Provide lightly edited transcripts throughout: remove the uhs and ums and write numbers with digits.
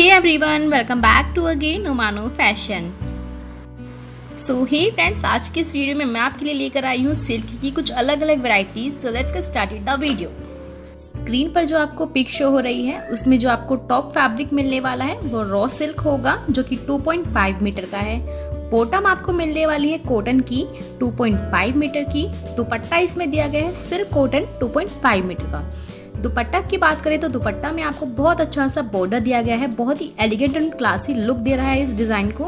Hey everyone, welcome back to again Umano Fashion. So hey friends, आज की इस video में मैं आपके लिए लेकर आई हूँ सिल्क की कुछ अलग अलग varieties. So let's get started the video. Screen पर जो आपको पिक शो हो रही है उसमें जो आपको टॉप फैब्रिक मिलने वाला है वो रॉ सिल्क होगा जो कि 2.5 मीटर का है। बॉटम आपको मिलने वाली है कॉटन की 2.5 मीटर की। दुपट्टा इसमें दिया गया है सिल्क कॉटन 2.5 मीटर का। दुपट्टा की बात करें तो दुपट्टा में आपको बहुत अच्छा सा बॉर्डर दिया गया है, बहुत ही एलिगेंट एंड क्लासी लुक दे रहा है इस डिजाइन को।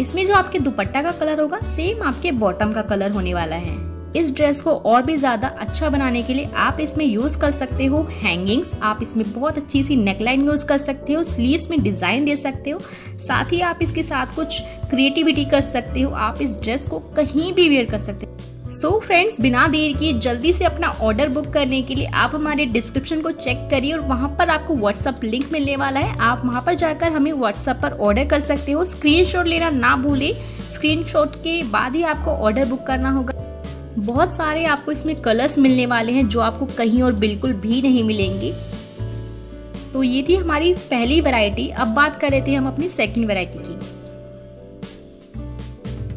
इसमें जो आपके दुपट्टा का कलर होगा सेम आपके बॉटम का कलर होने वाला है। इस ड्रेस को और भी ज्यादा अच्छा बनाने के लिए आप इसमें यूज कर सकते हो हैंगिंग्स, आप इसमें बहुत अच्छी सी नेकलाइन यूज कर सकते हो, स्लीव्स में डिजाइन दे सकते हो, साथ ही आप इसके साथ कुछ क्रिएटिविटी कर सकते हो। आप इस ड्रेस को कहीं भी वेयर कर सकते हो। सो फ्रेंड्स, बिना देर किए जल्दी से अपना ऑर्डर बुक करने के लिए आप हमारे डिस्क्रिप्शन को चेक करिए और वहाँ पर आपको व्हाट्सअप लिंक मिलने वाला है। आप वहाँ पर जाकर हमें व्हाट्सअप पर ऑर्डर कर सकते हो। स्क्रीनशॉट लेना ना भूलें, स्क्रीनशॉट के बाद ही आपको ऑर्डर बुक करना होगा। बहुत सारे आपको इसमें कलर्स मिलने वाले हैं जो आपको कहीं और बिल्कुल भी नहीं मिलेंगे। तो ये थी हमारी पहली वैरायटी। अब बात कर लेते हैं हम अपनी सेकंड वैरायटी की।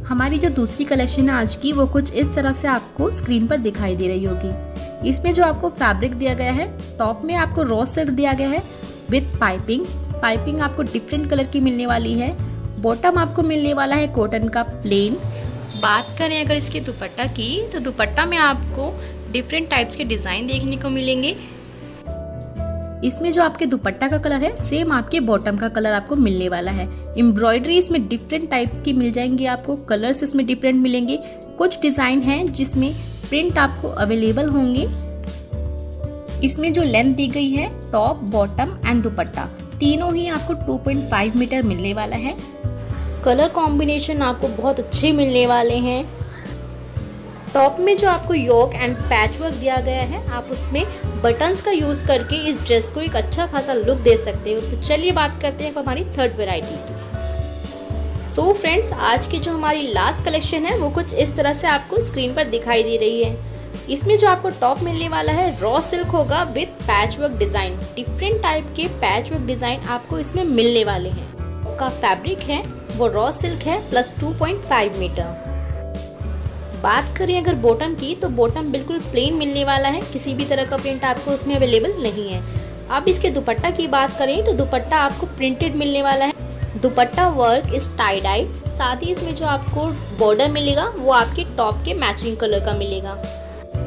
हमारी जो दूसरी कलेक्शन है आज की वो कुछ इस तरह से आपको स्क्रीन पर दिखाई दे रही होगी। इसमें जो आपको फैब्रिक दिया गया है, टॉप में आपको रॉ सिल्क दिया गया है विद पाइपिंग आपको डिफरेंट कलर की मिलने वाली है। बॉटम आपको मिलने वाला है कॉटन का प्लेन। बात करें अगर इसके दुपट्टा की तो दुपट्टा में आपको डिफरेंट टाइप्स के डिजाइन देखने को मिलेंगे। इसमें जो आपके दुपट्टा का कलर है सेम आपके बॉटम का कलर आपको मिलने वाला है। एम्ब्रॉयडरी इसमें डिफरेंट टाइप्स की मिल जाएंगी आपको, कलर्स इसमें डिफरेंट मिलेंगे। कुछ डिजाइन हैं जिसमें प्रिंट आपको अवेलेबल होंगे। इसमें जो लेंथ दी गई है टॉप, बॉटम एंड दुपट्टा तीनों ही आपको 2.5 मीटर मिलने वाला है। कलर कॉम्बिनेशन आपको बहुत अच्छे मिलने वाले हैं। टॉप में जो आपको योक एंड पैचवर्क दिया गया है, आप उसमें बटन्स का यूज करके इस ड्रेस को एक अच्छा खासा लुक दे सकते हो। तो चलिए बात करते हैं हमारी थर्ड वैरायटी की। सो फ्रेंड्स, आज की जो हमारी लास्ट कलेक्शन है वो कुछ इस तरह से आपको स्क्रीन पर दिखाई दे रही है। इसमें जो आपको टॉप मिलने वाला है रॉ सिल्क होगा with patchwork design. Different type के पैचवर्क डिजाइन आपको इसमें मिलने वाले हैं। का फैब्रिक है वो रॉ सिल्क है प्लस 2.5 मीटर। बात करें अगर बॉटम की तो बॉटम बिल्कुल प्लेन मिलने वाला है, किसी भी तरह का प्रिंट आपको उसमें अवेलेबल नहीं है। अब इसके दुपट्टा की बात करें तो दुपट्टा आपको प्रिंटेड मिलने वाला है। दुपट्टा वर्क इस टाई डाई, साथ ही इसमें जो आपको बॉर्डर मिलेगा वो आपके टॉप के मैचिंग कलर का मिलेगा।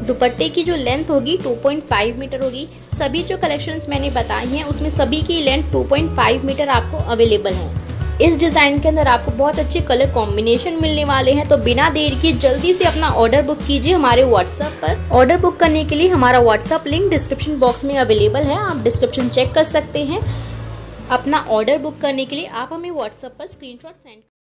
दुपट्टे की जो लेंथ होगी 2.5 मीटर होगी। सभी जो कलेक्शंस मैंने बताई हैं उसमें सभी की लेंथ 2.5 मीटर आपको अवेलेबल है। इस डिज़ाइन के अंदर आपको बहुत अच्छे कलर कॉम्बिनेशन मिलने वाले हैं। तो बिना देर किए जल्दी से अपना ऑर्डर बुक कीजिए हमारे व्हाट्सएप पर। ऑर्डर बुक करने के लिए हमारा व्हाट्सएप लिंक डिस्क्रिप्शन बॉक्स में अवेलेबल है, आप डिस्क्रिप्शन चेक कर सकते हैं। अपना ऑर्डर बुक करने के लिए आप हमें व्हाट्सएप पर स्क्रीनशॉट सेंड